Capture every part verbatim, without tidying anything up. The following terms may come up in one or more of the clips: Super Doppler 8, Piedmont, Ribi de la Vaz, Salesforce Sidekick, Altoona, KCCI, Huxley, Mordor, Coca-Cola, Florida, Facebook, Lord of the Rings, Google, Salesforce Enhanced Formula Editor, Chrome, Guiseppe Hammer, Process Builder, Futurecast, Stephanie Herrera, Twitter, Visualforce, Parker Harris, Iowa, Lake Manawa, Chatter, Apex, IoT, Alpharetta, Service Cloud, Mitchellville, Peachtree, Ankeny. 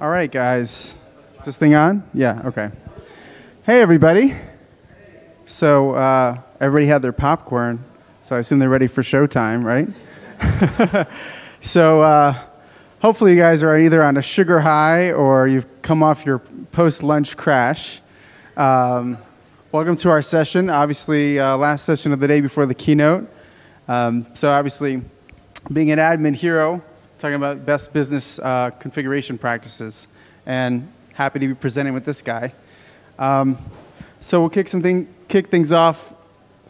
All right, guys. Is this thing on? Yeah, okay. Hey, everybody. So uh, everybody had their popcorn, so I assume they're ready for showtime, right? So uh, hopefully you guys are either on a sugar high or you've come off your post-lunch crash. Um, welcome to our session. Obviously, uh, last session of the day before the keynote. Um, so obviously, being an admin hero, talking about best business uh, configuration practices, and happy to be presenting with this guy. Um, so we'll kick, some thing, kick things off.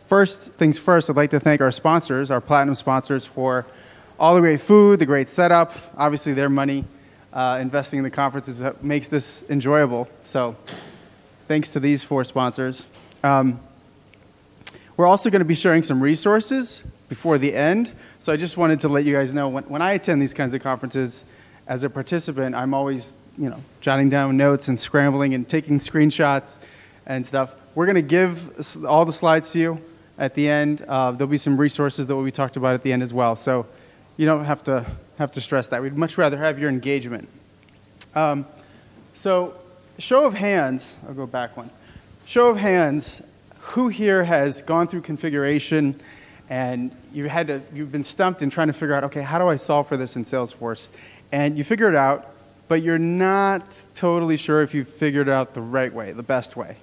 First things first, I'd like to thank our sponsors, our platinum sponsors, for all the great food, the great setup. Obviously, their money uh, investing in the conferences makes this enjoyable. So thanks to these four sponsors. Um, we're also going to be sharing some resources before the end. So I just wanted to let you guys know, when, when I attend these kinds of conferences, as a participant, I'm always, you know, jotting down notes and scrambling and taking screenshots and stuff. We're going to give all the slides to you at the end. Uh, there'll be some resources that will be talked about at the end as well. So you don't have to have to stress that. We'd much rather have your engagement. Um, so show of hands, I'll go back one. Show of hands, who here has gone through configuration and you had to, you've been stumped in trying to figure out, okay, how do I solve for this in Salesforce? And you figure it out, but you're not totally sure if you've figured it out the right way, the best way.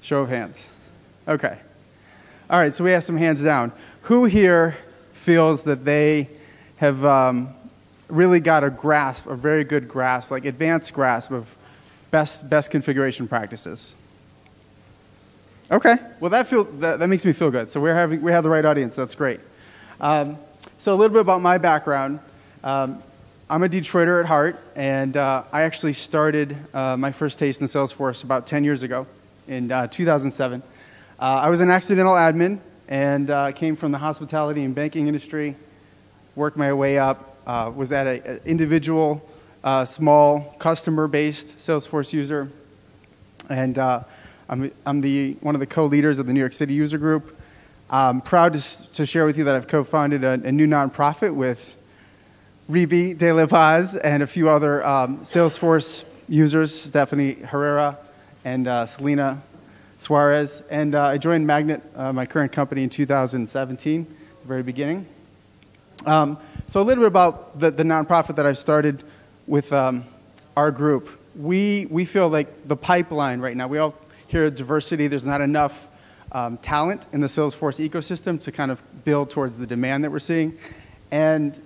Show of hands. Okay. All right, so we have some hands down. Who here feels that they have um, really got a grasp, a very good grasp, like advanced grasp of best, best configuration practices? Okay, well that, feel, that, that makes me feel good. So we're having, we have the right audience, that's great. Um, so a little bit about my background. Um, I'm a Detroiter at heart, and uh, I actually started uh, my first taste in Salesforce about ten years ago, in uh, two thousand seven. Uh, I was an accidental admin, and uh, came from the hospitality and banking industry, worked my way up, uh, was at an individual, uh, small, customer-based Salesforce user, and uh, I'm, I'm the, one of the co-leaders of the New York City user group. I'm proud to, to share with you that I've co-founded a, a new nonprofit with Ribi de la Vaz and a few other um, Salesforce users, Stephanie Herrera and uh, Selena Suarez. And uh, I joined Magnet, uh, my current company, in two thousand seventeen, the very beginning. Um, so a little bit about the, the nonprofit that I started with um, our group. We, we feel like the pipeline right now, we all hear diversity, there's not enough um, talent in the Salesforce ecosystem to kind of build towards the demand that we're seeing. And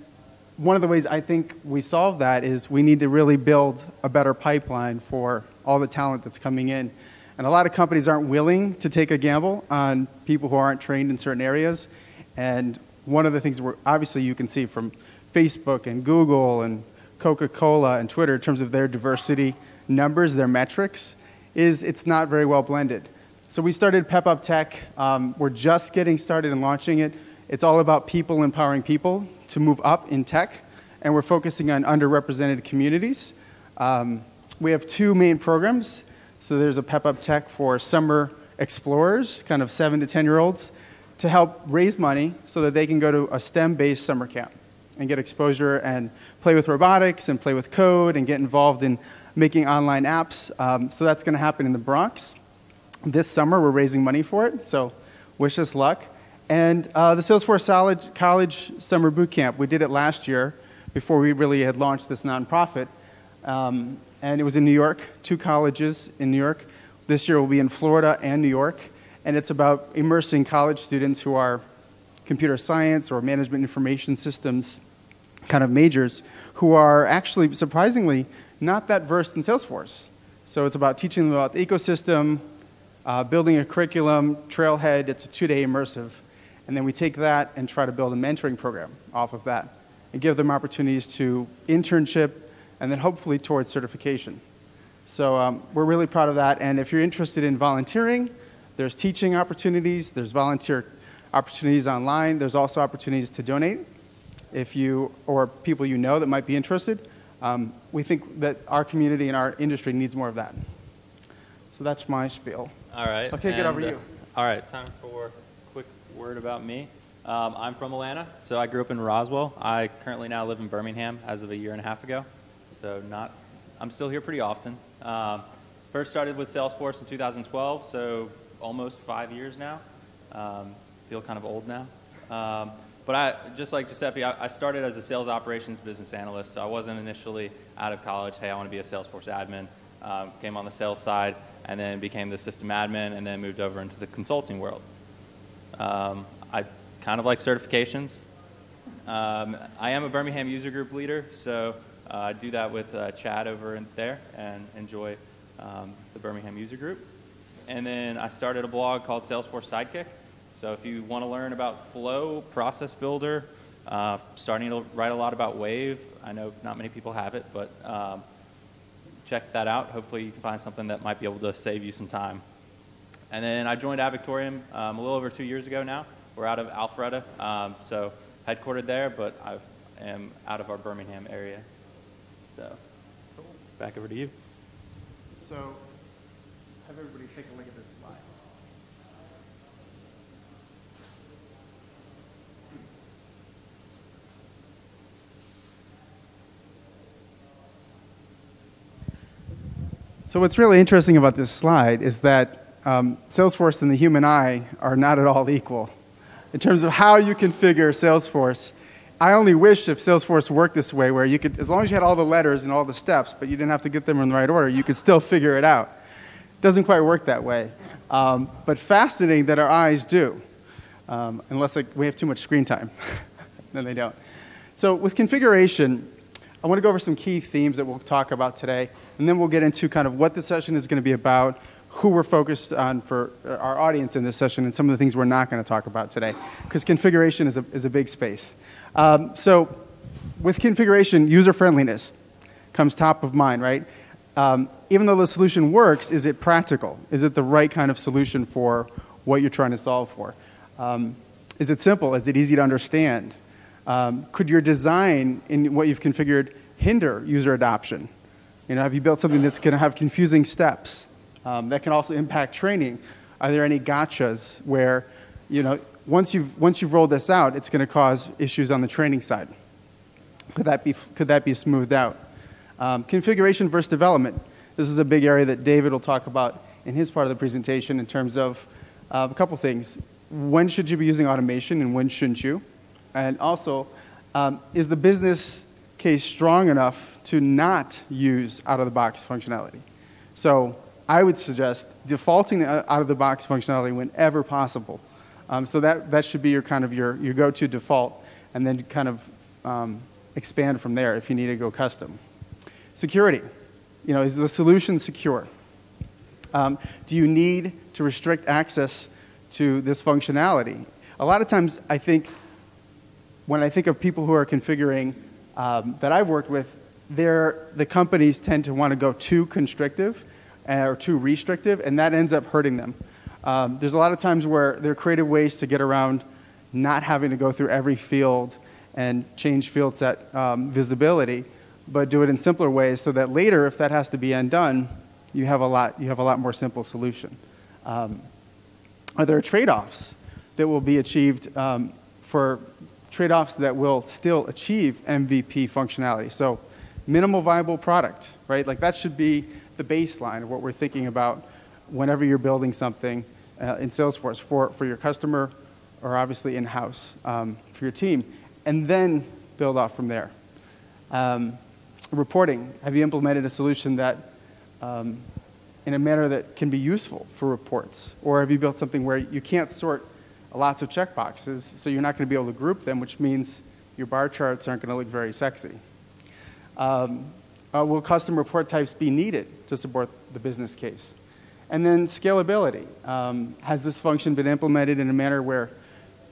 one of the ways I think we solve that is we need to really build a better pipeline for all the talent that's coming in. And a lot of companies aren't willing to take a gamble on people who aren't trained in certain areas. And one of the things we're, obviously you can see from Facebook and Google and Coca-Cola and Twitter in terms of their diversity numbers, their metrics, is it's not very well blended. So we started PepUp Tech. Um, we're just getting started and launching it. It's all about people empowering people to move up in tech, and we're focusing on underrepresented communities. Um, we have two main programs. So there's a PepUp Tech for summer explorers, kind of seven to ten year olds, to help raise money so that they can go to a STEM-based summer camp and get exposure and play with robotics and play with code and get involved in making online apps. Um, so that's gonna happen in the Bronx. This summer, we're raising money for it, so wish us luck. And uh, the Salesforce Solid College Summer Bootcamp, we did it last year before we really had launched this nonprofit. Um, and it was in New York, two colleges in New York. This year will be in Florida and New York. And it's about immersing college students who are computer science or management information systems kind of majors who are actually, surprisingly, not that versed in Salesforce. So it's about teaching them about the ecosystem, uh, building a curriculum, Trailhead. It's a two-day immersive. And then we take that and try to build a mentoring program off of that and give them opportunities to internship and then hopefully towards certification. So um, we're really proud of that. And if you're interested in volunteering, there's teaching opportunities, there's volunteer opportunities online, there's also opportunities to donate if you or people you know that might be interested. Um, we think that our community and our industry needs more of that. So that's my spiel. All right. I'll kick it over to you. All right, time for word about me. Um, I'm from Atlanta, so I grew up in Roswell. I currently now live in Birmingham as of a year and a half ago, so not I'm still here pretty often. Um, first started with Salesforce in two thousand twelve, so almost five years now. Um, feel kind of old now. Um, but I, just like Giuseppe, I, I started as a sales operations business analyst, so I wasn't initially out of college, hey, I want to be a Salesforce admin. Um, came on the sales side and then became the system admin and then moved over into the consulting world. Um, I kind of like certifications. Um, I am a Birmingham user group leader, so uh, I do that with uh, Chad over in there and enjoy um, the Birmingham user group. And then I started a blog called Salesforce Sidekick. So if you want to learn about Flow, Process Builder, uh, starting to write a lot about Wave. I know not many people have it, but um, check that out. Hopefully you can find something that might be able to save you some time. And then I joined Avictorium um, a little over two years ago now. We're out of Alpharetta, um, so headquartered there, but I am out of our Birmingham area. So cool. Back over to you. So have everybody take a look at this slide. So what's really interesting about this slide is that um, Salesforce and the human eye are not at all equal in terms of how you configure Salesforce. I only wish if Salesforce worked this way, where you could, as long as you had all the letters and all the steps, but you didn't have to get them in the right order, you could still figure it out. It doesn't quite work that way. Um, but fascinating that our eyes do, um, unless like, we have too much screen time. Then they don't. So with configuration, I want to go over some key themes that we'll talk about today, and then we'll get into kind of what the session is going to be about, who we're focused on for our audience in this session, and some of the things we're not going to talk about today, because configuration is a, is a big space. Um, so with configuration, user-friendliness comes top of mind, right? Um, even though the solution works, is it practical? Is it the right kind of solution for what you're trying to solve for? Um, is it simple? Is it easy to understand? Um, could your design in what you've configured hinder user adoption? You know, have you built something that's going to have confusing steps? Um, that can also impact training. Are there any gotchas where, you know, once you've, once you've rolled this out, it's going to cause issues on the training side? Could that be, could that be smoothed out? Um, configuration versus development. This is a big area that David will talk about in his part of the presentation in terms of uh, a couple things. When should you be using automation and when shouldn't you? And also, um, is the business case strong enough to not use out-of-the-box functionality? So I would suggest defaulting to out-of-the-box functionality whenever possible. Um, so that, that should be your kind of your, your go-to default, and then kind of um, expand from there if you need to go custom. Security. You know, is the solution secure? Um, do you need to restrict access to this functionality? A lot of times, I think, when I think of people who are configuring um, that I've worked with, the companies tend to want to go too constrictive uh, or too restrictive, and that ends up hurting them. Um, there's a lot of times where there are creative ways to get around not having to go through every field and change field set um, visibility, but do it in simpler ways so that later, if that has to be undone, you have a lot, you have a lot more simple solution. Um, are there trade-offs that will be achieved um, for trade-offs that will still achieve M V P functionality? So minimal viable product, right? Like that should be the baseline of what we're thinking about whenever you're building something uh, in Salesforce for, for your customer or obviously in-house um, for your team. And then build off from there. Um, reporting, have you implemented a solution that um, in a manner that can be useful for reports? Or have you built something where you can't sort lots of checkboxes, so you're not going to be able to group them, which means your bar charts aren't going to look very sexy. Um, uh, will custom report types be needed to support the business case? And then scalability. Um, has this function been implemented in a manner where,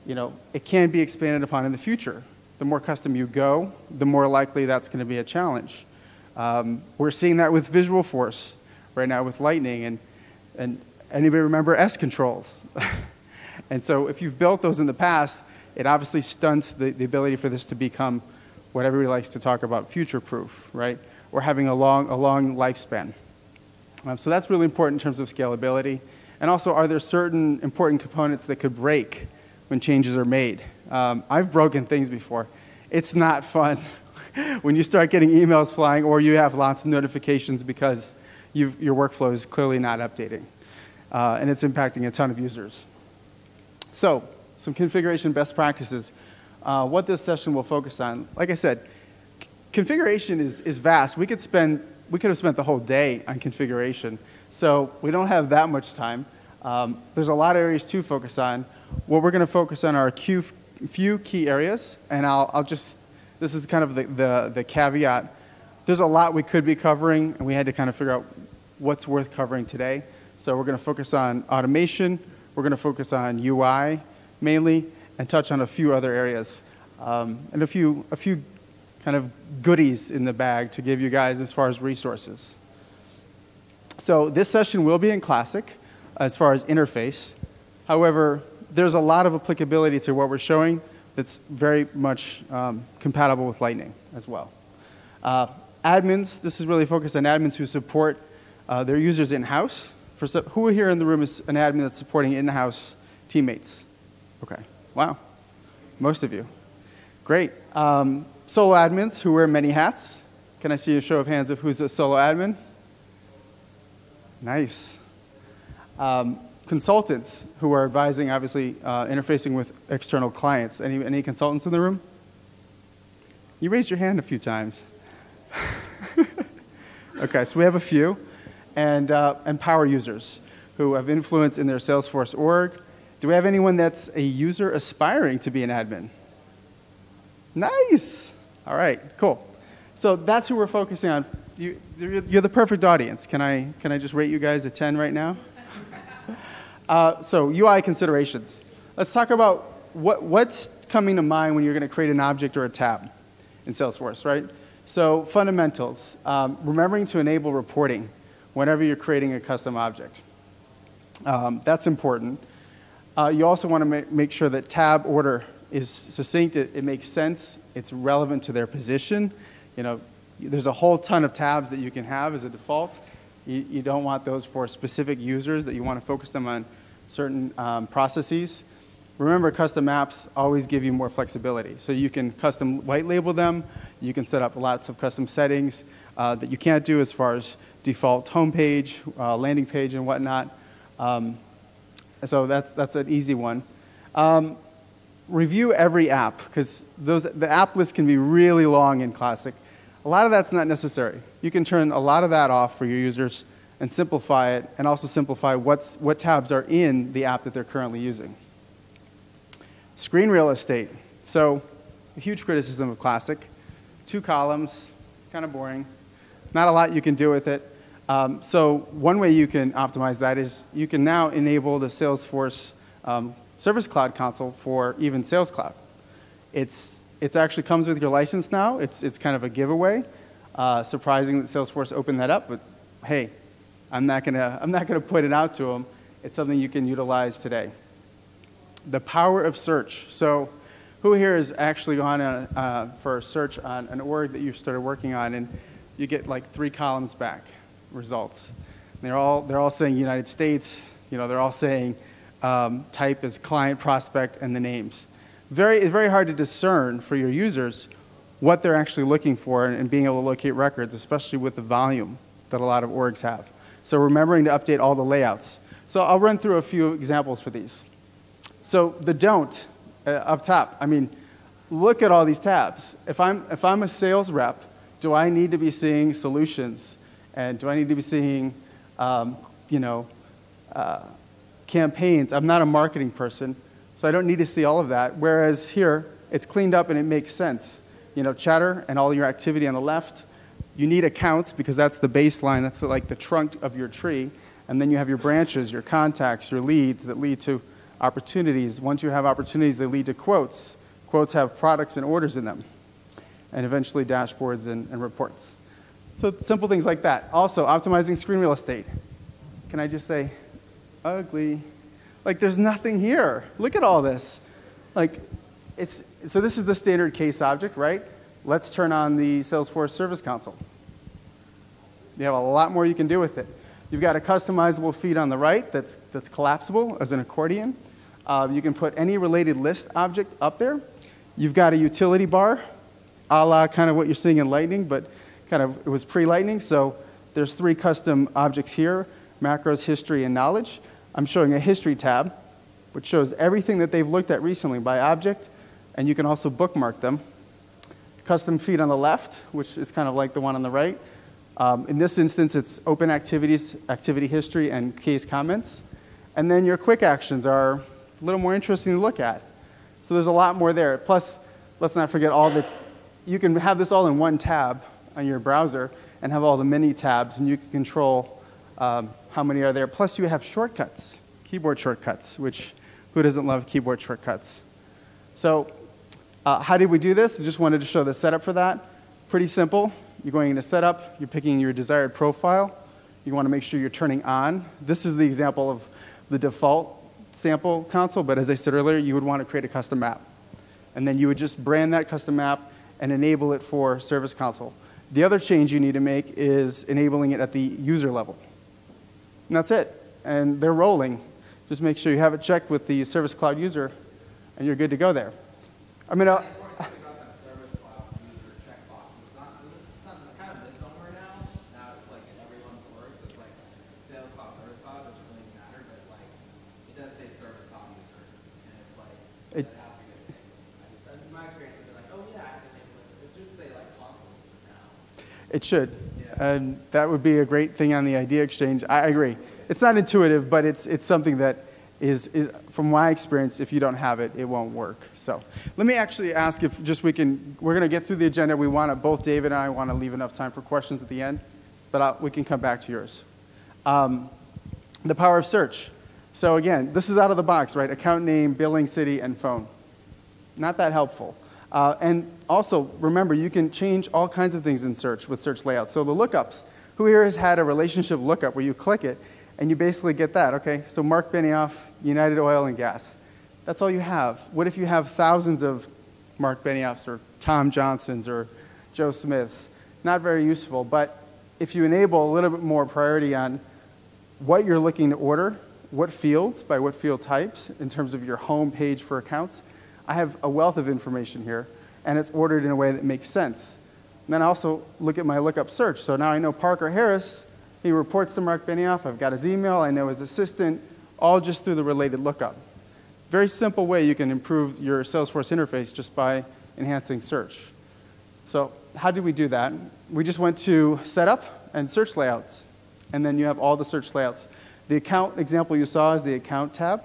you know, it can be expanded upon in the future? The more custom you go, the more likely that's going to be a challenge. Um, we're seeing that with Visualforce right now with Lightning, and, and anybody remember S controls? And so if you've built those in the past, it obviously stunts the, the ability for this to become what everybody likes to talk about, future-proof, right? Or having a long, a long lifespan. Um, so that's really important in terms of scalability. And also, are there certain important components that could break when changes are made? Um, I've broken things before. It's not fun. when you start getting emails flying or you have lots of notifications because you've, your workflow is clearly not updating. Uh, and it's impacting a ton of users. So some configuration best practices. Uh, what this session will focus on, like I said, configuration is, is vast. We could spend, we could have spent the whole day on configuration. So we don't have that much time. Um, there's a lot of areas to focus on. What we're going to focus on are a few, few key areas. And I'll, I'll just, this is kind of the, the, the caveat. There's a lot we could be covering, and we had to kind of figure out what's worth covering today. So we're going to focus on automation. We're going to focus on U I mainly, and touch on a few other areas. Um, and a few, a few kind of goodies in the bag to give you guys as far as resources. So this session will be in Classic as far as interface. However, there's a lot of applicability to what we're showing that's very much um, compatible with Lightning as well. Uh, admins, this is really focused on admins who support uh, their users in-house. For so, who here in the room is an admin that's supporting in-house teammates? Okay, wow, most of you. Great. Um, solo admins who wear many hats. Can I see a show of hands of who's a solo admin? Nice. Um, consultants who are advising, obviously, uh, interfacing with external clients. Any, any consultants in the room? You raised your hand a few times. Okay, so we have a few. And, uh, and power users who have influence in their Salesforce org. Do we have anyone that's a user aspiring to be an admin? Nice. All right, cool. So that's who we're focusing on. You, you're the perfect audience. Can I, can I just rate you guys a ten right now? uh, so U I considerations. Let's talk about what, what's coming to mind when you're going to create an object or a tab in Salesforce, right? So fundamentals, um, remembering to enable reporting whenever you're creating a custom object. Um, that's important. Uh, you also want to ma make sure that tab order is succinct. It, it makes sense. It's relevant to their position. You know, there's a whole ton of tabs that you can have as a default. You, you don't want those for specific users that you want to focus them on certain um, processes. Remember, custom apps always give you more flexibility. So you can custom white label them. You can set up lots of custom settings uh, that you can't do as far as default homepage, uh, landing page, and whatnot. Um, so that's, that's an easy one. Um, review every app, because those the app list can be really long in Classic. A lot of that's not necessary. You can turn a lot of that off for your users and simplify it, and also simplify what's, what tabs are in the app that they're currently using. Screen real estate. So a huge criticism of Classic. Two columns, kind of boring. Not a lot you can do with it. Um, so one way you can optimize that is you can now enable the Salesforce um, Service Cloud console for even Sales Cloud. It's It actually comes with your license now. It's, it's kind of a giveaway. Uh, surprising that Salesforce opened that up, but hey, I'm not gonna, I'm not gonna put it out to them. It's something you can utilize today. The power of search. So who here has actually gone uh, uh, for a search on an org that you've started working on, and you get like three columns back, results. And they're, all, they're all saying United States. You know, they're all saying um, type is client, prospect, and the names. Very, it's very hard to discern for your users what they're actually looking for, and, and being able to locate records, especially with the volume that a lot of orgs have. So remembering to update all the layouts. So I'll run through a few examples for these. So the don't uh, up top. I mean, look at all these tabs. If I'm, if I'm a sales rep, do I need to be seeing solutions? And do I need to be seeing um, you know, uh, campaigns? I'm not a marketing person. So I don't need to see all of that, whereas here, it's cleaned up and it makes sense. You know, chatter and all your activity on the left. You need accounts because that's the baseline. That's like the trunk of your tree. And then you have your branches, your contacts, your leads that lead to opportunities. Once you have opportunities, they lead to quotes. Quotes have products and orders in them, and eventually dashboards and, and reports. So simple things like that. Also, optimizing screen real estate. Can I just say, ugly? Like, there's nothing here. Look at all this. Like, it's, so this is the standard case object, right? Let's turn on the Salesforce Service Console. You have a lot more you can do with it. You've got a customizable feed on the right that's, that's collapsible as an accordion. Uh, you can put any related list object up there. You've got a utility bar. a la kind of what you're seeing in Lightning, but kind of it was pre-Lightning. So there's three custom objects here, macros, history, and knowledge. I'm showing a history tab, which shows everything that they've looked at recently by object, and you can also bookmark them. Custom feed on the left, which is kind of like the one on the right. Um, in this instance, it's open activities, activity history, and case comments. And then your quick actions are a little more interesting to look at. So there's a lot more there. Plus, let's not forget all the, you can have this all in one tab on your browser and have all the mini tabs, and you can control um, how many are there. Plus, you have shortcuts, keyboard shortcuts, which who doesn't love keyboard shortcuts? So uh, how did we do this? I just wanted to show the setup for that. Pretty simple. You're going into setup. You're picking your desired profile. You want to make sure you're turning on. This is the example of the default sample console, but as I said earlier, you would want to create a custom map. And then you would just brand that custom map and enable it for Service Console. The other change you need to make is enabling it at the user level. And that's it. And they're rolling. Just make sure you have it checked with the Service Cloud user, and you're good to go there. I mean, I'll, It should, and that would be a great thing on the idea exchange. I agree. It's not intuitive, but it's, it's something that is, is, from my experience, if you don't have it, it won't work. So let me actually ask if just we can, we're going to get through the agenda. We want to, both David and I want to leave enough time for questions at the end, but I'll, we can come back to yours. Um, the power of search. So again, this is out of the box, right? Account name, billing, city, and phone. Not that helpful. Uh, and also, remember, you can change all kinds of things in search with search layout. So the lookups. Who here has had a relationship lookup where you click it, and you basically get that? Okay, so Mark Benioff, United Oil and Gas. That's all you have. What if you have thousands of Mark Benioffs or Tom Johnsons or Joe Smiths? Not very useful, but if you enable a little bit more priority on what you're looking to order, what fields, by what field types, in terms of your home page for accounts, I have a wealth of information here, and it's ordered in a way that makes sense. And then I also look at my lookup search. So now I know Parker Harris, he reports to Mark Benioff, I've got his email, I know his assistant, all just through the related lookup. Very simple way you can improve your Salesforce interface just by enhancing search. So how did we do that? We just went to setup and search layouts, and then you have all the search layouts. The account example you saw is the account tab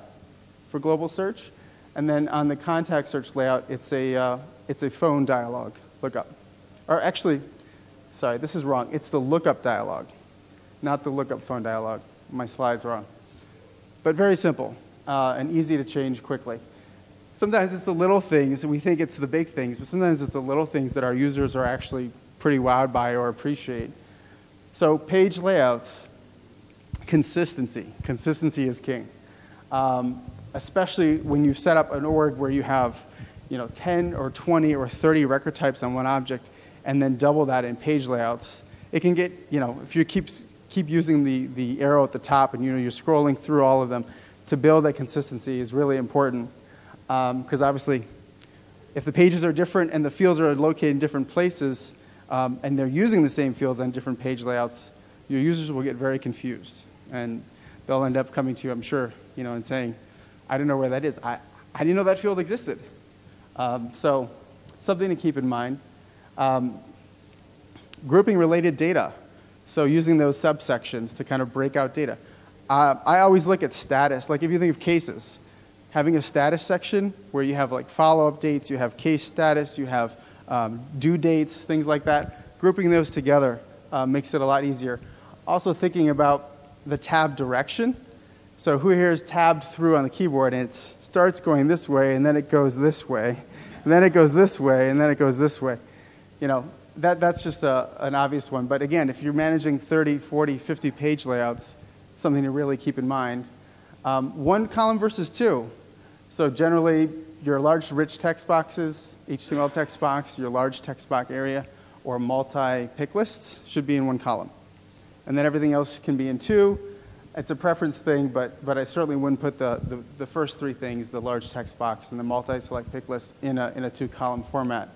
for global search. And then on the contact search layout, it's a, uh, it's a phone dialog lookup. Or actually, sorry, this is wrong. It's the lookup dialog, not the lookup phone dialog. My slide's wrong. But very simple uh, and easy to change quickly. Sometimes it's the little things, and we think it's the big things, but sometimes it's the little things that our users are actually pretty wowed by or appreciate. So page layouts, consistency. Consistency is king. Um, especially when you set up an org where you have you know, ten or twenty or thirty record types on one object and then double that in page layouts, it can get, you know, if you keep, keep using the, the arrow at the top and you know, you're scrolling through all of them, to build that consistency is really important. Because um, obviously, if the pages are different and the fields are located in different places um, and they're using the same fields on different page layouts, your users will get very confused. And they'll end up coming to you, I'm sure, you know, and saying, I don't know where that is. I, I didn't know that field existed. Um, so something to keep in mind. Um, grouping related data. So using those subsections to kind of break out data. Uh, I always look at status. Like if you think of cases, having a status section where you have like follow-up dates, you have case status, you have um, due dates, things like that. Grouping those together uh, makes it a lot easier. Also thinking about the tab direction. So who here is tabbed through on the keyboard, and it starts going this way, and then it goes this way, and then it goes this way, and then it goes this way. You know, that, that's just a, an obvious one. But again, if you're managing thirty, forty, fifty page layouts, something to really keep in mind. Um, one column versus two. So generally, your large rich text boxes, H T M L text box, your large text box area, or multi-pick lists should be in one column. And then everything else can be in two. It's a preference thing, but, but I certainly wouldn't put the, the, the first three things, the large text box and the multi-select pick list, in a, in a two-column format.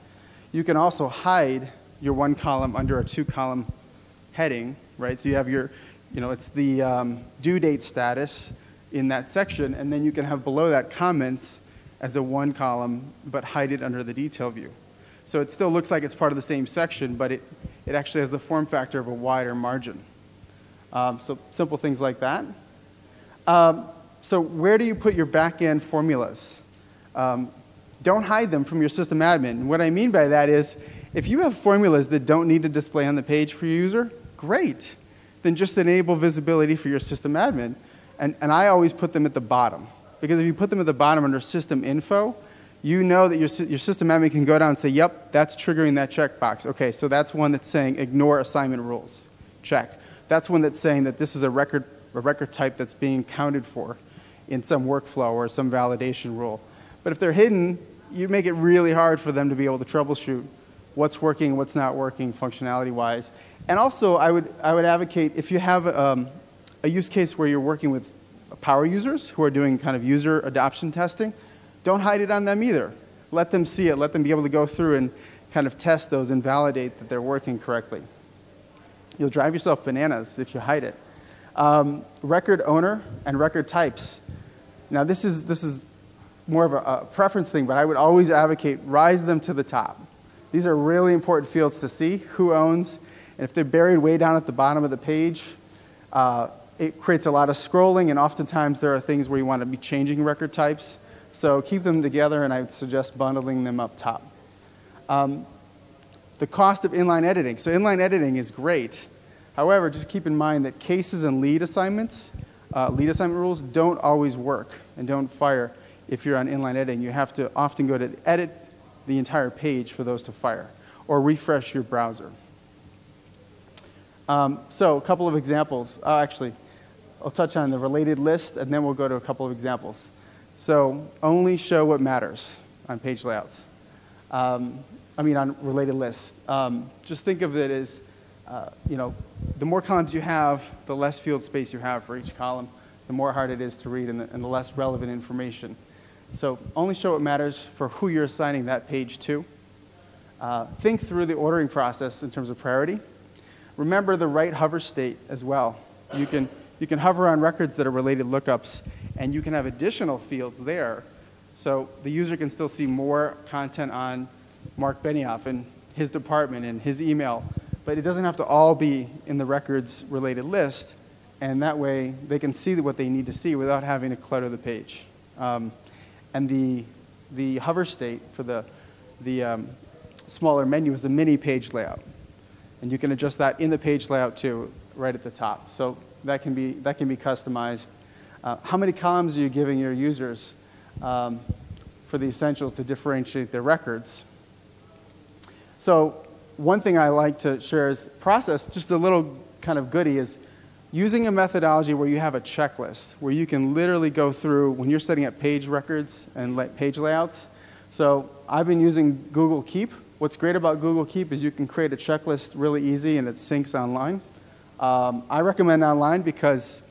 You can also hide your one column under a two column heading, right? So you have your, you know, it's the um, due date status in that section, and then you can have below that comments as a one column, but hide it under the detail view. So it still looks like it's part of the same section, but it, it actually has the form factor of a wider margin. Um, so simple things like that. Um, so where do you put your back-end formulas? Um, don't hide them from your system admin. What I mean by that is, if you have formulas that don't need to display on the page for your user, great. Then just enable visibility for your system admin. And, and I always put them at the bottom. Because if you put them at the bottom under system info, you know that your, your system admin can go down and say, yep, that's triggering that checkbox. Okay, so that's one that's saying ignore assignment rules. Check. That's one that's saying that this is a record, a record type that's being counted for in some workflow or some validation rule. But if they're hidden, you make it really hard for them to be able to troubleshoot what's working, what's not working functionality-wise. And also, I would, I would advocate, if you have um, a use case where you're working with power users who are doing kind of user adoption testing, don't hide it on them either. Let them see it. Let them be able to go through and kind of test those and validate that they're working correctly. You'll drive yourself bananas if you hide it. Um, record owner and record types. Now, this is, this is more of a, a preference thing, but I would always advocate rise them to the top. These are really important fields to see, who owns, and if they're buried way down at the bottom of the page, uh, it creates a lot of scrolling, and oftentimes there are things where you want to be changing record types. So keep them together, and I would suggest bundling them up top. Um, the cost of inline editing. So inline editing is great. However, just keep in mind that cases and lead assignments, uh, lead assignment rules don't always work and don't fire if you're on inline editing. You have to often go to edit the entire page for those to fire or refresh your browser. Um, so a couple of examples. Uh, actually, I'll touch on the related list, and then we'll go to a couple of examples. So only show what matters on page layouts. Um, I mean, on related lists. Um, just think of it as, uh, you know, the more columns you have, the less field space you have for each column, the more hard it is to read, and the, and the less relevant information. So only show what matters for who you're assigning that page to. Uh, think through the ordering process in terms of priority. Remember the right hover state as well. You can, you can hover on records that are related lookups, and you can have additional fields there, so the user can still see more content on Mark Benioff and his department and his email, but it doesn't have to all be in the records related list, and that way they can see what they need to see without having to clutter the page. Um, and the, the hover state for the, the um, smaller menu is a mini page layout, and you can adjust that in the page layout too, right at the top, so that can be, that can be customized. Uh, how many columns are you giving your users um, for the essentials to differentiate their records? So one thing I like to share is process, just a little kind of goodie, is using a methodology where you have a checklist, where you can literally go through when you're setting up page records and page layouts. So I've been using Google Keep. What's great about Google Keep is you can create a checklist really easy, and it syncs online. Um, I recommend online because,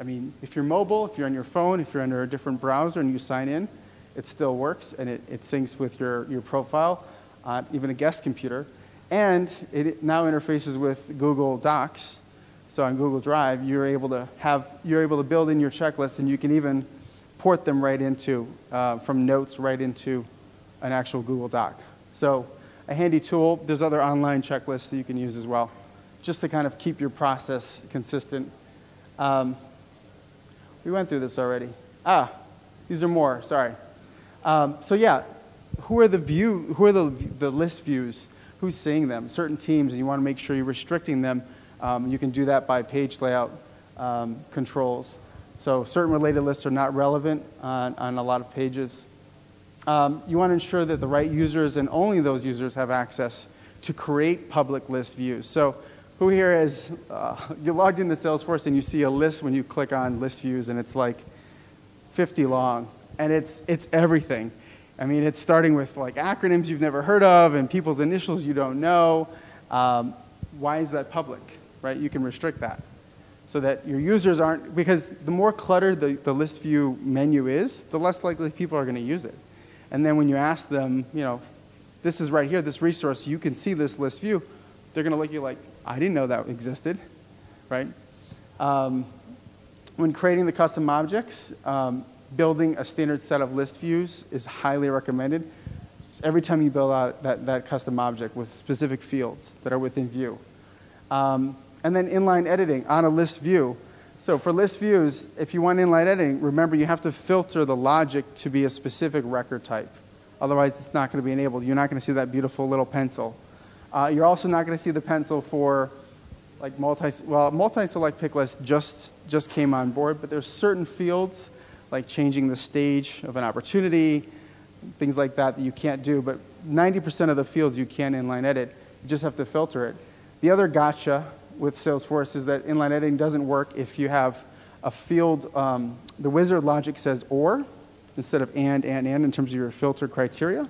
I mean, if you're mobile, if you're on your phone, if you're under a different browser and you sign in, it still works, and it, it syncs with your, your profile, uh, even a guest computer. And it now interfaces with Google Docs. So on Google Drive, you're able to, have, you're able to build in your checklist, and you can even port them right into, uh, from notes right into an actual Google Doc. So a handy tool. There's other online checklists that you can use as well, just to kind of keep your process consistent. Um, We went through this already. Ah, these are more, sorry. Um, so yeah, who are the view, who are the, the list views? Who's seeing them? Certain teams, and you want to make sure you're restricting them. Um, you can do that by page layout um, controls. So certain related lists are not relevant on, on a lot of pages. Um, you want to ensure that the right users and only those users have access to create public list views. So who here is, uh, you're logged into Salesforce and you see a list when you click on list views, and it's like fifty long, and it's, it's everything. I mean, it's starting with like acronyms you've never heard of and people's initials you don't know. Um, why is that public, right? You can restrict that so that your users aren't, because the more cluttered the, the list view menu is, the less likely people are going to use it. And then when you ask them, you know, this is right here, this resource, you can see this list view, they're going to look at you like, I didn't know that existed, right? Um, when creating the custom objects, um, building a standard set of list views is highly recommended. So every time you build out that, that custom object with specific fields that are within view. Um, and then inline editing on a list view. So for list views, if you want inline editing, remember you have to filter the logic to be a specific record type. Otherwise, it's not going to be enabled. You're not going to see that beautiful little pencil. Uh, you're also not going to see the pencil for like multi, well, multi-select pick list just, just came on board, but there's certain fields like changing the stage of an opportunity, things like that that you can't do, but ninety percent of the fields you can inline edit. You just have to filter it. The other gotcha with Salesforce is that inline editing doesn't work if you have a field, um, the wizard logic says or, instead of and, and, and in terms of your filter criteria,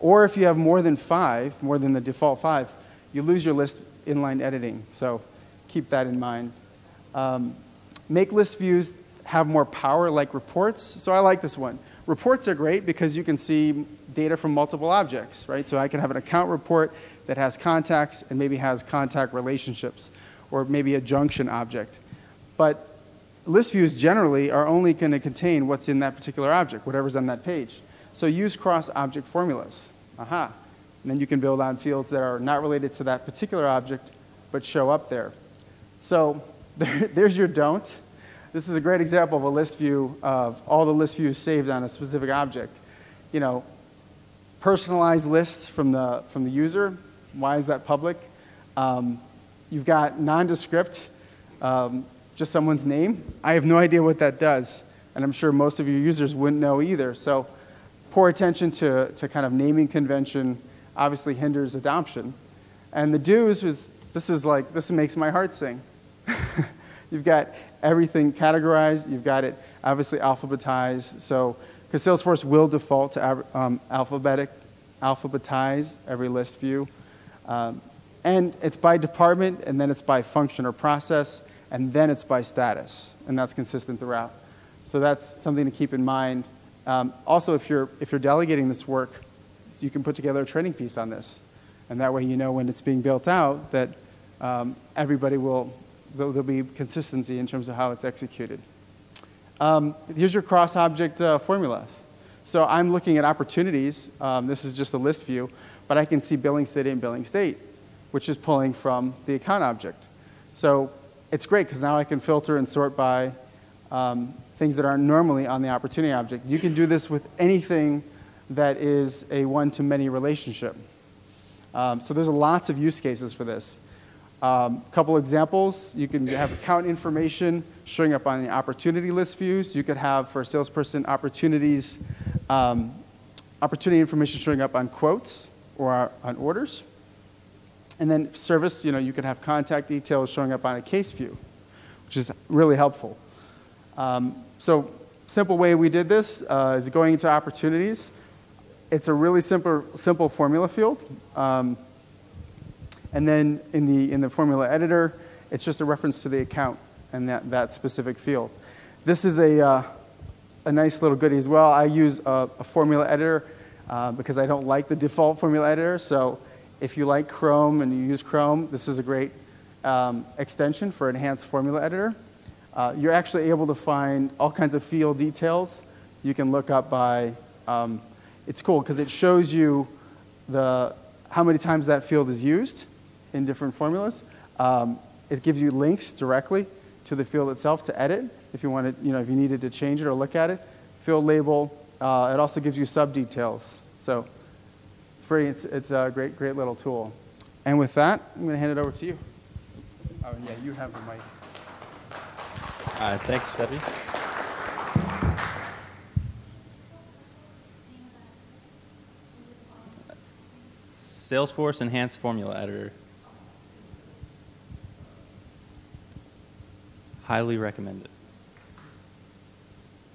or if you have more than five, more than the default five, you lose your list inline editing, so keep that in mind. Um, make list views have more power like reports, so I like this one. Reports are great because you can see data from multiple objects, right? So I can have an account report that has contacts and maybe has contact relationships, or maybe a junction object. But list views generally are only going to contain what's in that particular object, whatever's on that page. So use cross-object formulas. Aha. And then you can build on fields that are not related to that particular object, but show up there. So there, there's your don't. This is a great example of a list view of all the list views saved on a specific object. You know, personalized lists from the, from the user. Why is that public? Um, you've got nondescript. Um, just someone's name. I have no idea what that does, and I'm sure most of your users wouldn't know either. So poor attention to, to kind of naming convention obviously hinders adoption. And the do's is, this is like, this makes my heart sing. You've got everything categorized. You've got it obviously alphabetized. So, because Salesforce will default to um, alphabetic, alphabetize every list view. Um, and it's by department, and then it's by function or process, and then it's by status, and that's consistent throughout. So that's something to keep in mind. Um, also, if you're, if you're delegating this work, you can put together a training piece on this. And that way you know when it's being built out that um, everybody will, there'll, there'll be consistency in terms of how it's executed. Um, here's your cross-object uh, formulas. So I'm looking at opportunities. Um, this is just a list view, but I can see billing city and billing state, which is pulling from the account object. So it's great because now I can filter and sort by um, things that aren't normally on the opportunity object. You can do this with anything that is a one-to-many relationship. Um, so there's lots of use cases for this. A um, couple examples, you can have account information showing up on the opportunity list views. You could have, for a salesperson, opportunities, um, opportunity information showing up on quotes or on orders. And then service, you know, you could have contact details showing up on a case view, which is really helpful. Um, so simple way we did this uh, is going into opportunities. It's a really simple, simple formula field. Um, and then in the, in the formula editor, it's just a reference to the account and that, that specific field. This is a, uh, a nice little goodie as well. I use a, a formula editor uh, because I don't like the default formula editor. So if you like Chrome and you use Chrome, this is a great um, extension for Enhanced Formula Editor. Uh, you're actually able to find all kinds of field details. You can look up by, um, it's cool because it shows you the, how many times that field is used in different formulas. Um, it gives you links directly to the field itself to edit if you wanted, you know, if you needed to change it or look at it. Field label, uh, it also gives you sub-details. So It's, it's a great, great little tool. And with that, I'm going to hand it over to you. Oh, yeah, you have the mic. Uh, thanks, Stephanie. Salesforce Enhanced Formula Editor. Highly recommend it.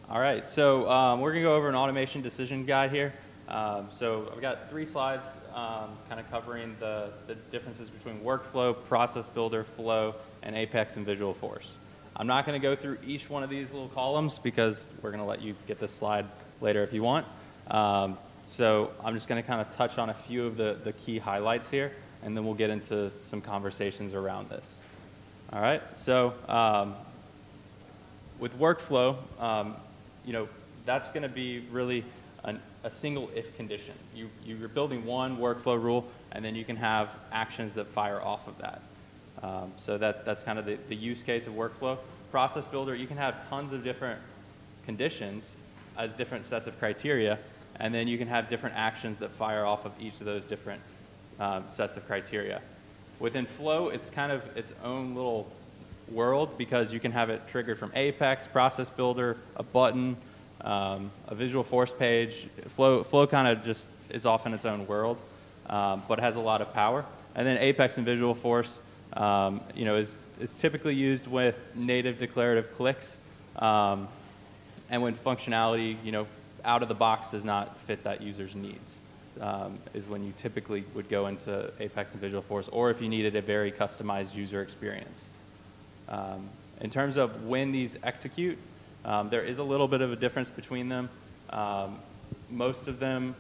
All right, so um, we're going to go over an automation decision guide here. Um, so I've got three slides um, kind of covering the, the differences between Workflow, Process Builder, Flow, and Apex and Visualforce. I'm not going to go through each one of these little columns because we're going to let you get this slide later if you want. Um, So I'm just going to kind of touch on a few of the, the key highlights here, and then we'll get into some conversations around this. All right, so um, with workflow, um, you know, that's going to be really an, a single if condition. You, you're building one workflow rule, and then you can have actions that fire off of that. Um, so that, that's kind of the, the use case of workflow. Process Builder, you can have tons of different conditions as different sets of criteria, and then you can have different actions that fire off of each of those different um, sets of criteria. Within Flow, it's kind of its own little world because you can have it triggered from Apex, Process Builder, a button, um, a Visualforce page. Flow, Flow kind of just is off in its own world, um, but has a lot of power. And then Apex and Visualforce, um, you know, is, is typically used with native declarative clicks, um, and when functionality, you know, out of the box does not fit that user's needs, um, is when you typically would go into Apex and Visualforce, or if you needed a very customized user experience. Um, in terms of when these execute, um, there is a little bit of a difference between them. Um, most of them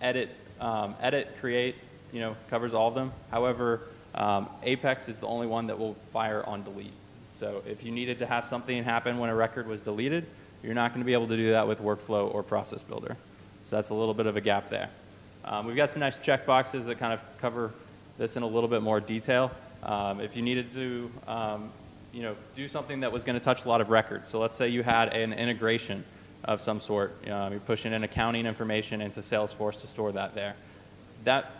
edit, um, edit, create, you know, covers all of them. However, um, Apex is the only one that will fire on delete. So if you needed to have something happen when a record was deleted, you're not going to be able to do that with Workflow or Process Builder. So that's a little bit of a gap there. Um, we've got some nice checkboxes that kind of cover this in a little bit more detail. Um, if you needed to um, you know, do something that was going to touch a lot of records, so let's say you had an integration of some sort. You know, you're pushing in accounting information into Salesforce to store that there. That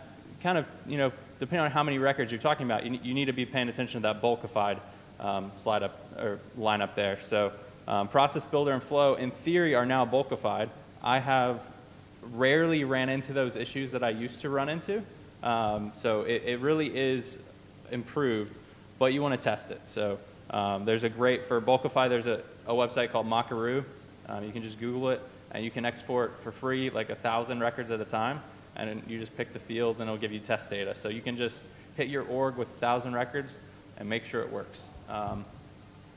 kind of, you know, depending on how many records you're talking about, you, you need to be paying attention to that bulkified um, slide up or line up there. So Um, Process Builder and Flow, in theory, are now bulkified. I have rarely ran into those issues that I used to run into. Um, so it, it really is improved, but you want to test it. So um, there's a great, for bulkify, there's a, a website called Mockaroo. Um, you can just Google it, and you can export for free like one thousand records at a time, and you just pick the fields, and it'll give you test data. So you can just hit your org with one thousand records and make sure it works. Um,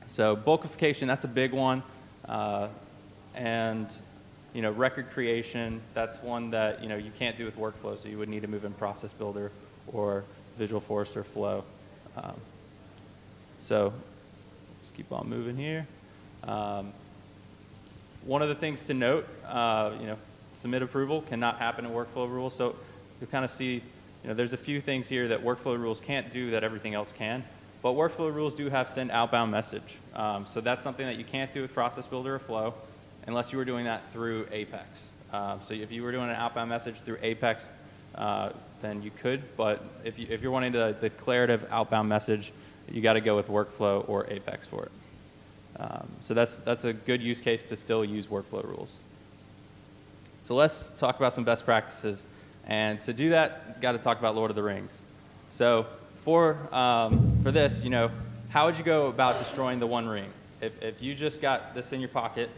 So bulkification, that's a big one, uh, and you know, record creation, that's one that you know you can't do with workflow, so you would need to move in Process Builder or Visualforce or Flow. Um, so let's keep on moving here. Um, one of the things to note, uh, you know, submit approval cannot happen in workflow rules. So you'll kind of see, you know, there's a few things here that workflow rules can't do that everything else can. But workflow rules do have send outbound message. Um, so that's something that you can't do with Process Builder or Flow unless you were doing that through Apex. Um, so if you were doing an outbound message through Apex, uh, then you could. But if, you, if you're wanting a declarative outbound message, you got to go with workflow or Apex for it. Um, so that's, that's a good use case to still use workflow rules. So let's talk about some best practices. And to do that, got to talk about Lord of the Rings. So For, um, for this, you know, how would you go about destroying the One Ring? If, if you just got this in your pocket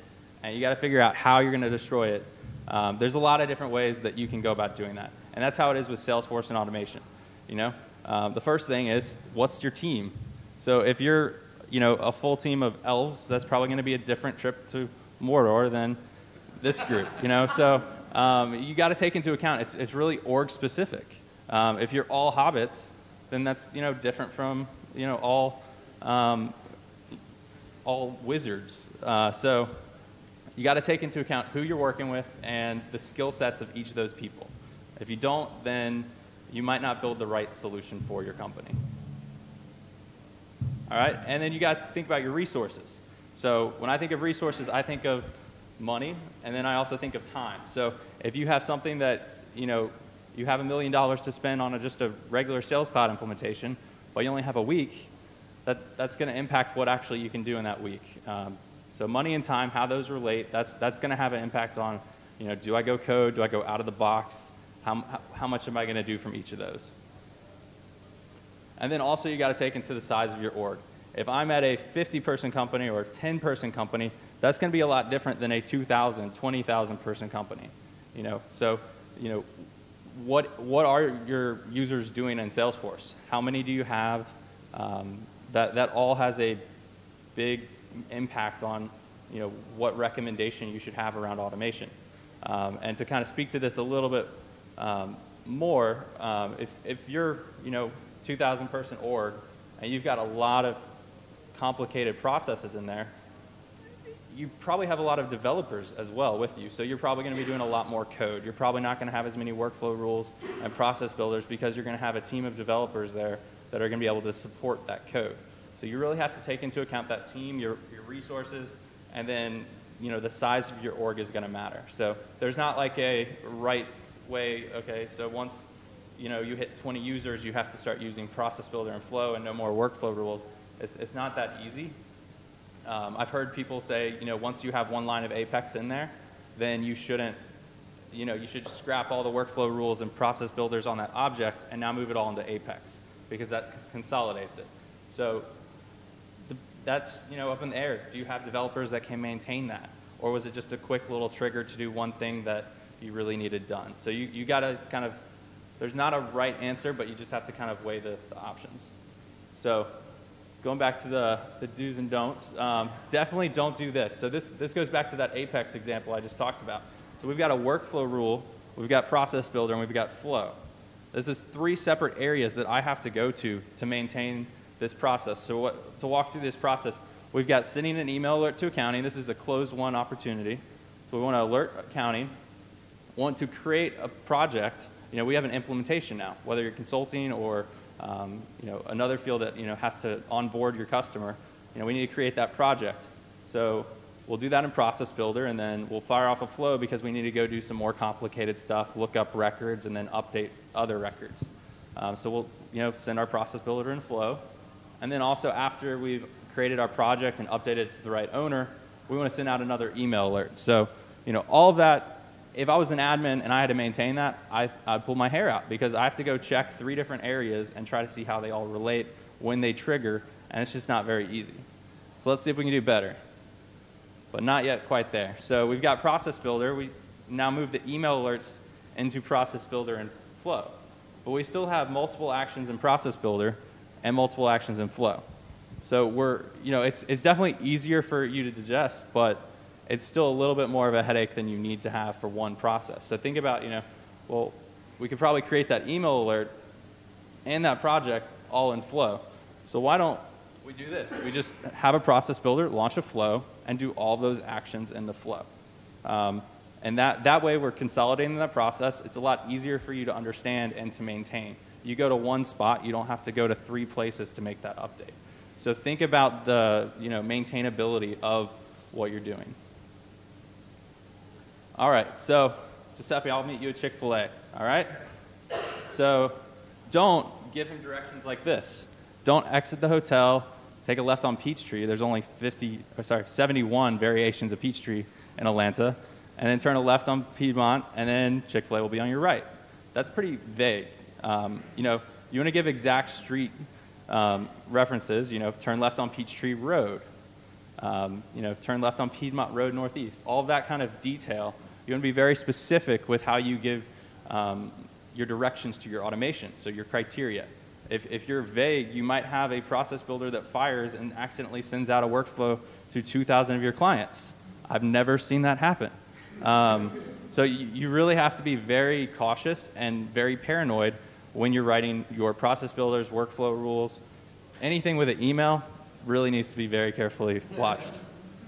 and you got to figure out how you're going to destroy it, um, there's a lot of different ways that you can go about doing that. And that's how it is with Salesforce and automation. You know, um, the first thing is, what's your team? So if you're, you know, a full team of elves, that's probably going to be a different trip to Mordor than this group, you know? So um, you got to take into account, it's, it's really org specific. Um, if you're all hobbits, then that's, you know, different from, you know, all um, all wizards. Uh, so you got to take into account who you're working with and the skill sets of each of those people. If you don't, then you might not build the right solution for your company. All right, and then you got to think about your resources. So when I think of resources, I think of money, and then I also think of time. So if you have something that, you know, you have a million dollars to spend on a, just a regular Sales Cloud implementation, but you only have a week, that, that's going to impact what actually you can do in that week. Um, so money and time, how those relate, that's, that's going to have an impact on, you know, do I go code, do I go out of the box, how, how much am I going to do from each of those? And then also you got to take into the size of your org. If I'm at a fifty person company or a ten person company, that's going to be a lot different than a two thousand, twenty thousand person company. You know, so, you know, What, what are your users doing in Salesforce? How many do you have? Um, that, that all has a big impact on, you know, what recommendation you should have around automation. Um, and to kind of speak to this a little bit um, more, um, if, if you're, you know, two thousand person org and you've got a lot of complicated processes in there, you probably have a lot of developers as well with you. So you're probably going to be doing a lot more code. You're probably not going to have as many workflow rules and process builders because you're going to have a team of developers there that are going to be able to support that code. So you really have to take into account that team, your, your resources, and then, you know, the size of your org is going to matter. So there's not like a right way, okay, so once, you know, you hit twenty users, you have to start using Process Builder and Flow and no more workflow rules. It's, it's not that easy. Um, I've heard people say, you know, once you have one line of Apex in there, then you shouldn't, you know, you should scrap all the workflow rules and process builders on that object and now move it all into Apex because that consolidates it. So the, that's, you know, up in the air. Do you have developers that can maintain that? Or was it just a quick little trigger to do one thing that you really needed done? So you, you got to kind of, there's not a right answer, but you just have to kind of weigh the, the options. So going back to the, the do's and don'ts, um, definitely don't do this. So this, this goes back to that Apex example I just talked about. So we've got a workflow rule, we've got Process Builder, and we've got Flow. This is three separate areas that I have to go to to maintain this process. So what, to walk through this process, we've got sending an email alert to accounting. This is a closed one opportunity. So we want to alert accounting. We want to create a project. You know, we have an implementation now, whether you're consulting or Um, you know, another field that, you know, has to onboard your customer, you know, we need to create that project. So we'll do that in Process Builder, and then we'll fire off a flow because we need to go do some more complicated stuff, look up records, and then update other records. Um, so we'll, you know, send our Process Builder in Flow. And then also after we've created our project and updated it to the right owner, we want to send out another email alert. So, you know, all of that, if I was an admin and I had to maintain that, I, I'd pull my hair out because I have to go check three different areas and try to see how they all relate, when they trigger, and it's just not very easy. So let's see if we can do better, but not yet quite there. So we've got Process Builder. We now move the email alerts into Process Builder and Flow, but we still have multiple actions in Process Builder and multiple actions in Flow. So we're, you know, it's, it's definitely easier for you to digest, but it's still a little bit more of a headache than you need to have for one process. So think about, you know, well, we could probably create that email alert and that project all in Flow. So why don't we do this? We just have a Process Builder, launch a flow, and do all those actions in the flow. Um, and that, that way we're consolidating that process. It's a lot easier for you to understand and to maintain. You go to one spot, you don't have to go to three places to make that update. So think about the, you know, maintainability of what you're doing. All right, so Giuseppe, I'll meet you at Chick-fil-A, all right? So don't give him directions like this. Don't exit the hotel, take a left on Peachtree. There's only fifty, or sorry, seventy-one variations of Peachtree in Atlanta, and then turn a left on Piedmont, and then Chick-fil-A will be on your right. That's pretty vague. Um, you know, you want to give exact street um, references, you know, turn left on Peachtree Road. Um, you know, turn left on Piedmont Road Northeast, all of that kind of detail. You want to be very specific with how you give um, your directions to your automation, so your criteria. If, if you're vague, you might have a process builder that fires and accidentally sends out a workflow to two thousand of your clients. I've never seen that happen. Um, so you, you really have to be very cautious and very paranoid when you're writing your process builders, workflow rules, anything with an email. Really needs to be very carefully watched.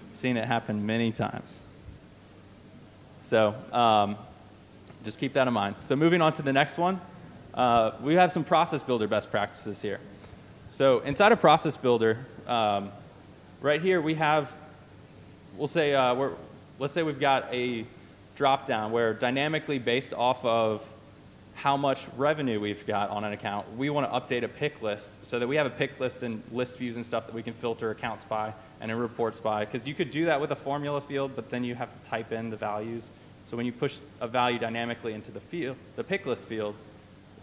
I've seen it happen many times. So um, just keep that in mind. So moving on to the next one, uh, we have some process builder best practices here. So inside of process builder, um, right here we have, we'll say, uh, we're, let's say we've got a drop down where dynamically based off of how much revenue we've got on an account, we want to update a pick list so that we have a pick list and list views and stuff that we can filter accounts by and in reports by, because you could do that with a formula field, but then you have to type in the values. So when you push a value dynamically into the field, the pick list field,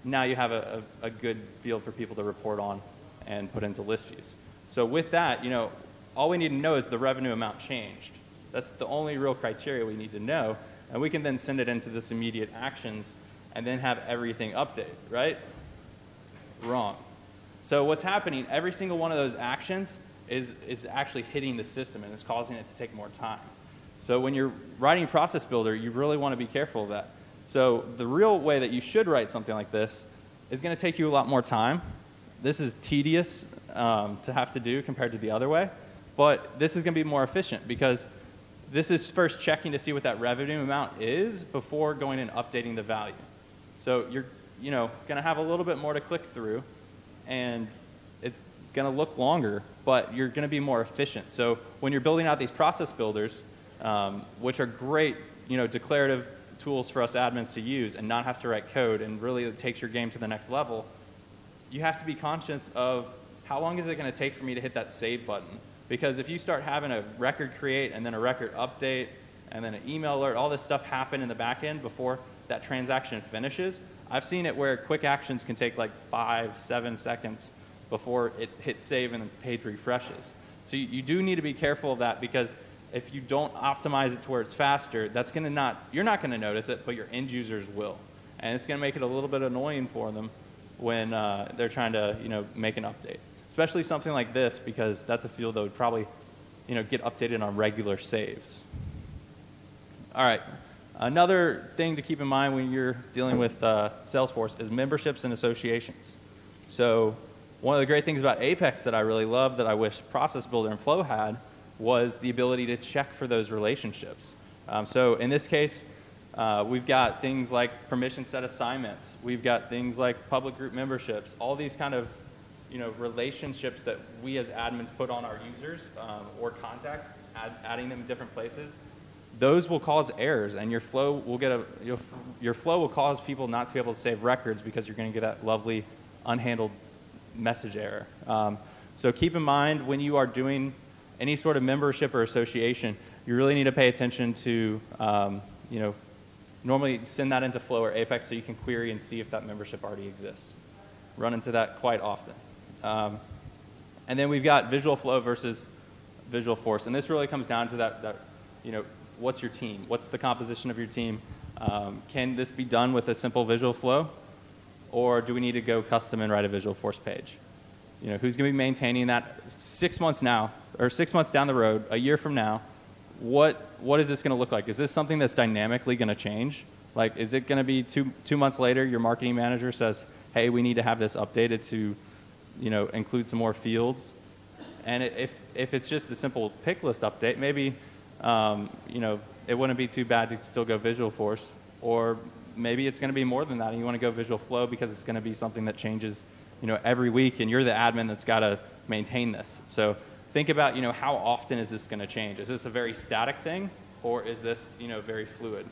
now you have a, a, a good field for people to report on and put into list views. So with that, you know, all we need to know is the revenue amount changed. That's the only real criteria we need to know, and we can then send it into this immediate actions and then have everything update, right? Wrong. So what's happening, every single one of those actions is, is actually hitting the system and it's causing it to take more time. So when you're writing Process Builder, you really want to be careful of that. So the real way that you should write something like this is going to take you a lot more time. This is tedious um, to have to do compared to the other way, but this is going to be more efficient because this is first checking to see what that revenue amount is before going and updating the value. So you're you know, going to have a little bit more to click through, and it's going to look longer, but you're going to be more efficient. So when you're building out these process builders, um, which are great you know, declarative tools for us admins to use and not have to write code, and really it takes your game to the next level, you have to be conscious of how long is it going to take for me to hit that save button. Because if you start having a record create and then a record update and then an email alert, all this stuff happen in the back end before that transaction finishes. I've seen it where quick actions can take like five, seven seconds before it hits save and the page refreshes. So you, you do need to be careful of that, because if you don't optimize it to where it's faster, that's gonna not, you're not gonna notice it, but your end users will. And it's gonna make it a little bit annoying for them when uh, they're trying to you know, make an update. Especially something like this, because that's a field that would probably you know, get updated on regular saves. All right. Another thing to keep in mind when you're dealing with uh, Salesforce is memberships and associations. So one of the great things about Apex that I really love that I wish Process Builder and Flow had was the ability to check for those relationships. Um, so in this case, uh, we've got things like permission set assignments. We've got things like public group memberships, all these kind of you know, relationships that we as admins put on our users um, or contacts, add, adding them in different places. Those will cause errors, and your flow will get a your, your flow will cause people not to be able to save records because you're going to get that lovely unhandled message error. Um, so keep in mind when you are doing any sort of membership or association, you really need to pay attention to um, you know normally send that into Flow or Apex so you can query and see if that membership already exists. Run into that quite often. Um, and then we've got Visual Flow versus Visualforce, and this really comes down to that that you know. What's your team? What's the composition of your team? Um, can this be done with a simple visual flow? Or do we need to go custom and write a Visualforce page? You know, who's going to be maintaining that six months now, or six months down the road, a year from now? What, what is this going to look like? Is this something that's dynamically going to change? Like, is it going to be two, two months later, your marketing manager says, hey, we need to have this updated to, you know, include some more fields? And if, if it's just a simple pick list update, maybe Um, you know, it wouldn't be too bad to still go Visualforce, or maybe it's going to be more than that and you want to go Visual Flow because it's going to be something that changes, you know, every week, and you're the admin that's got to maintain this. So think about, you know, how often is this going to change? Is this a very static thing, or is this, you know, very fluid?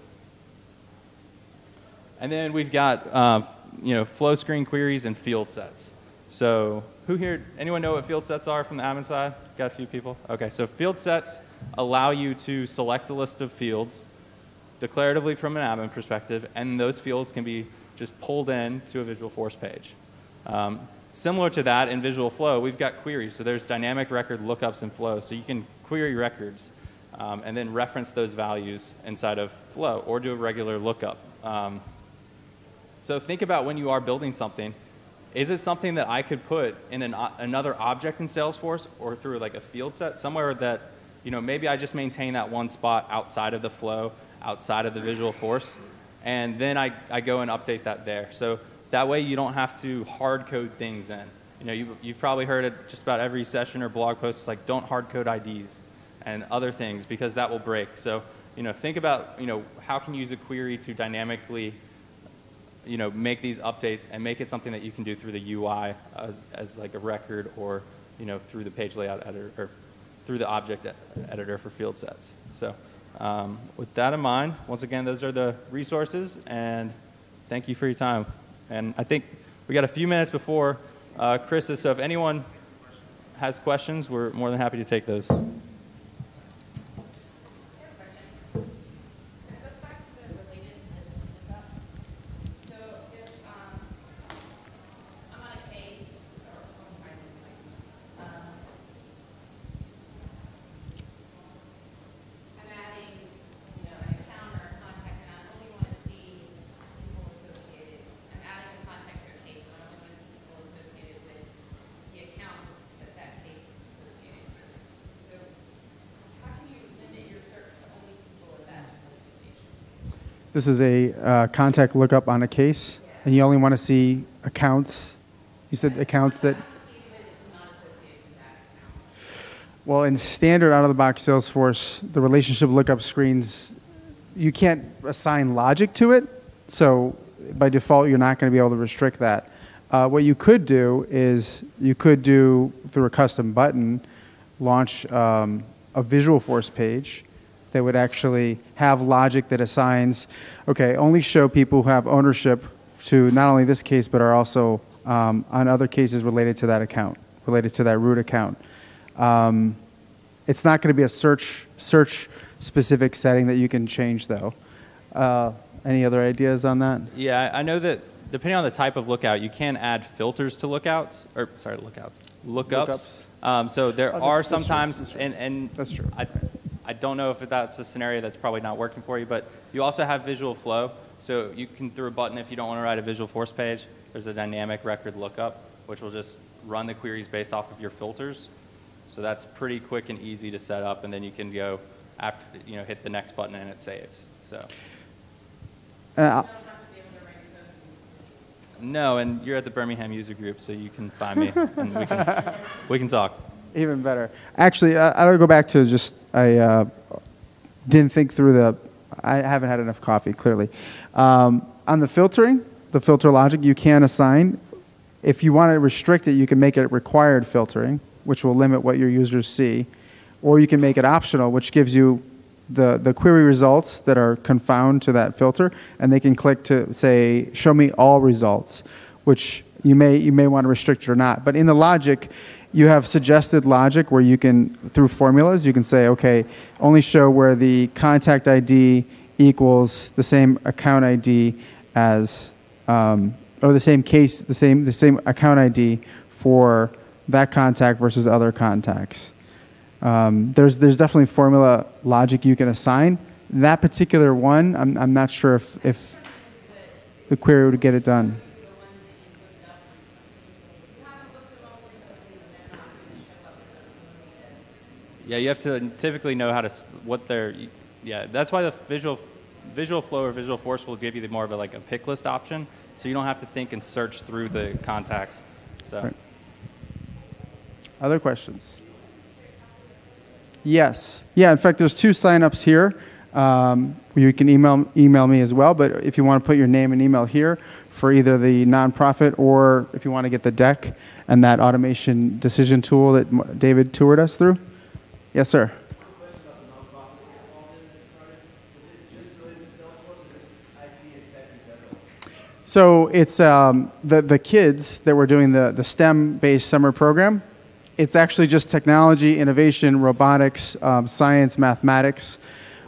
And then we've got, uh, you know, flow screen queries and field sets. So who here, anyone know what field sets are from the admin side? Got a few people? Okay, so field sets allow you to select a list of fields declaratively from an admin perspective, and those fields can be just pulled in to a Visualforce page. Um, similar to that, in Visual Flow, we've got queries. So there's dynamic record lookups in Flow. So you can query records um, and then reference those values inside of Flow or do a regular lookup. Um, so think about when you are building something, is it something that I could put in an, another object in Salesforce or through like a field set somewhere that you know, maybe I just maintain that one spot outside of the flow, outside of the visual force, and then I, I go and update that there. So that way you don't have to hard code things in. You know, you, you've probably heard it just about every session or blog post, like don't hard code I Ds and other things because that will break. So, you know, think about, you know, how can you use a query to dynamically, you know, make these updates and make it something that you can do through the U I as, as like a record or, you know, through the page layout editor or through the object editor for field sets. So um, with that in mind, once again, those are the resources, and thank you for your time. And I think we got a few minutes before uh, Chris is, so if anyone has questions, we're more than happy to take those. This is a uh, contact lookup on a case, and you only want to see accounts. You said accounts that... Well, in standard out-of-the-box Salesforce, the relationship lookup screens, you can't assign logic to it. So by default, you're not going to be able to restrict that. Uh, what you could do is you could do, through a custom button, launch um, a Visualforce page that would actually have logic that assigns, okay, only show people who have ownership to not only this case, but are also um, on other cases related to that account, related to that root account. Um, it's not going to be a search search specific setting that you can change, though. Uh, any other ideas on that? Yeah, I know that depending on the type of lookout, you can add filters to lookouts, or sorry, lookouts, lookups. lookups. Um, so there oh, are sometimes, that's and, and that's true. I, I don't know if that's a scenario that's probably not working for you, but you also have visual flow. So you can, through a button, if you don't want to write a Visualforce page, there's a dynamic record lookup, which will just run the queries based off of your filters. So that's pretty quick and easy to set up, and then you can go after, you know, hit the next button and it saves. So. Uh, no, and you're at the Birmingham user group, so you can find me and we can we can talk. Even better. Actually, I, I don't go back to just I uh, didn't think through the. I haven't had enough coffee. Clearly, um, on the filtering, the filter logic, you can assign. If you want to restrict it, you can make it required filtering, which will limit what your users see. Or you can make it optional, which gives you the, the query results that are confound to that filter, and they can click to say, show me all results, which you may, you may want to restrict it or not. But in the logic, you have suggested logic where you can, through formulas, you can say, okay, only show where the contact I D equals the same account I D as, um, or the same case, the same, the same account I D for that contact versus other contacts. Um, there's, there's definitely formula logic you can assign. That particular one, I'm, I'm not sure if, if the query would get it done. Yeah, you have to typically know how to, what they're, yeah, that's why the visual, visual flow or Visualforce will give you the more of a, like a pick list option, so you don't have to think and search through the contacts, so. Right. Other questions? Yes. Yeah, in fact, there's two sign-ups here. Um, you can email, email me as well, but if you want to put your name and email here for either the nonprofit or if you want to get the deck and that automation decision tool that David toured us through. Yes, sir. So it's um, the, the kids that were doing the, the STEM-based summer program. It's actually just technology, innovation, robotics, um, science, mathematics,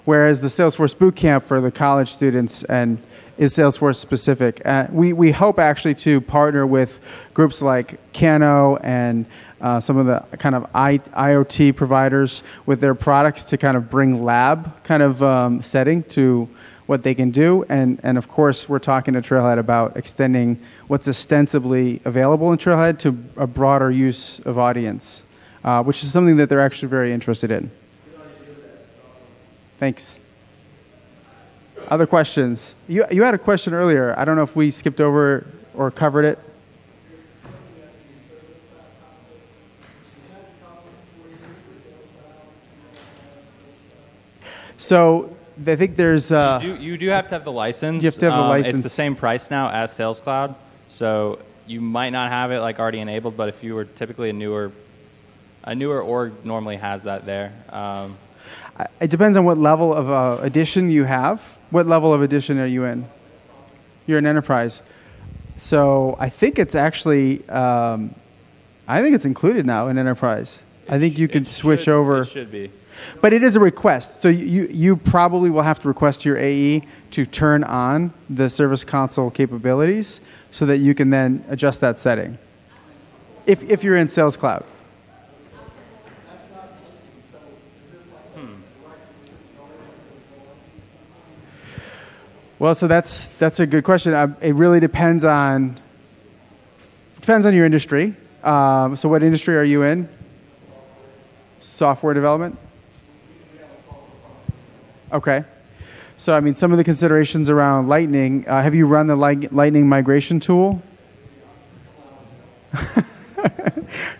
whereas the Salesforce Bootcamp for the college students and is Salesforce specific. Uh, we, we hope actually to partner with groups like Cano and uh, some of the kind of I, IoT providers with their products to kind of bring lab kind of um, setting to what they can do. And, and of course, we're talking to Trailhead about extending what's ostensibly available in Trailhead to a broader use of audience, uh, which is something that they're actually very interested in. Thanks. Other questions? You, you had a question earlier. I don't know if we skipped over or covered it. So I think there's... Uh, you, do, you do have to have the license. You have to have the um, license. It's the same price now as Sales Cloud. So you might not have it like already enabled, but if you were typically a newer, a newer org normally has that there. Um, it depends on what level of uh, edition you have. What level of edition are you in? You're an enterprise. So I think it's actually, um, I think it's included now in enterprise. I think you could switch should, over. It should be. But it is a request, so you, you probably will have to request your A E to turn on the Service Console capabilities so that you can then adjust that setting, if, if you're in Sales Cloud. Hmm. Well, so that's, that's a good question. I, it really depends on, depends on your industry. Um, so what industry are you in? Software development? Okay. So, I mean, some of the considerations around Lightning, uh, have you run the light Lightning migration tool?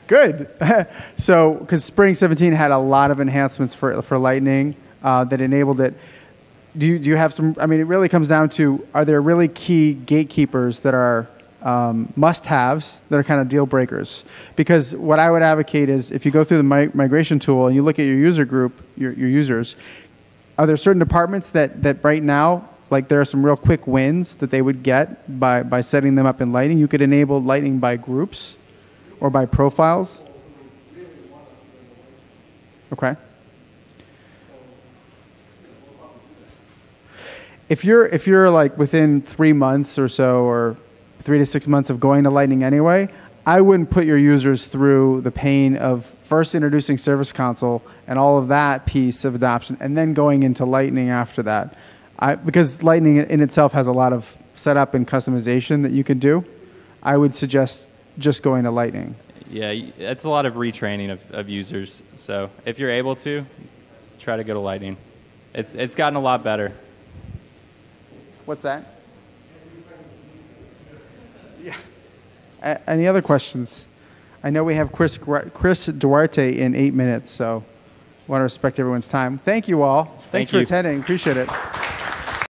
Good. So, because Spring seventeen had a lot of enhancements for, for Lightning uh, that enabled it. Do you, do you have some, I mean, it really comes down to, are there really key gatekeepers that are um, must-haves that are kind of deal breakers? Because what I would advocate is if you go through the mi migration tool and you look at your user group, your, your users, are there certain departments that, that right now, like there are some real quick wins that they would get by, by setting them up in Lightning? You could enable Lightning by groups or by profiles. Okay. If you're, if you're like within three months or so or three to six months of going to Lightning anyway, I wouldn't put your users through the pain of first introducing Service Console and all of that piece of adoption and then going into Lightning after that. I, because Lightning in itself has a lot of setup and customization that you can do, I would suggest just going to Lightning. Yeah, that's a lot of retraining of, of users. So if you're able to, try to go to Lightning. It's, it's gotten a lot better. What's that? Yeah. Any other questions? I know we have Chris, Chris Duarte in eight minutes, so I want to respect everyone's time. Thank you all. Thanks for attending. Appreciate it.